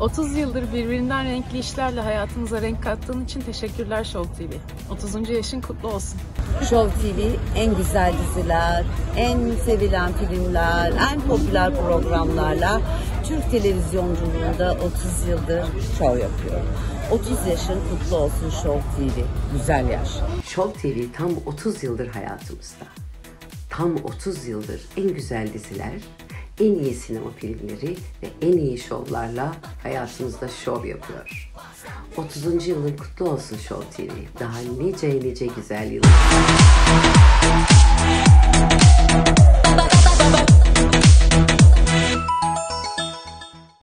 30 yıldır birbirinden renkli işlerle hayatımıza renk kattığın için teşekkürler Show TV. 30. yaşın kutlu olsun. Show TV en güzel diziler, en sevilen filmler, en popüler programlarla Türk televizyonculuğunda 30 yıldır show yapıyor. 30 yaşın kutlu olsun Show TV. Güzel yaş. Show TV tam 30 yıldır hayatımızda. Tam 30 yıldır en güzel diziler, en iyi sinema filmleri ve en iyi şovlarla hayatımızda şov yapıyor. 30. yılın kutlu olsun Show TV. Daha nice güzel yıllar.